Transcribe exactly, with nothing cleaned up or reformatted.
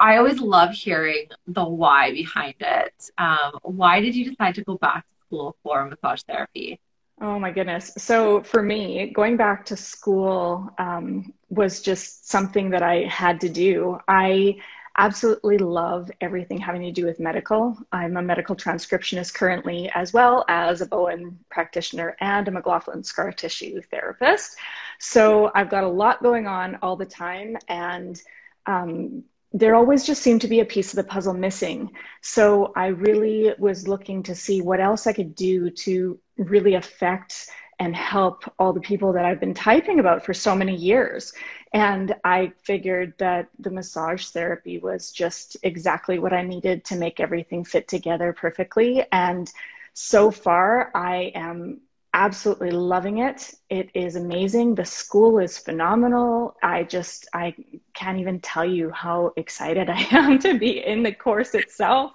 I always love hearing the why behind it. Um, why did you decide to go back to school for massage therapy? Oh my goodness. So for me, going back to school um, was just something that I had to do. I absolutely love everything having to do with medical. I'm a medical transcriptionist currently, as well as a Bowen practitioner and a McLaughlin scar tissue therapist. So I've got a lot going on all the time, and um, there always just seemed to be a piece of the puzzle missing. So I really was looking to see what else I could do to really affect and help all the people that I've been typing about for so many years. And I figured that the massage therapy was just exactly what I needed to make everything fit together perfectly. And so far, I am absolutely loving it. It is amazing. The school is phenomenal. I just, I can't even tell you how excited I am to be in the course itself.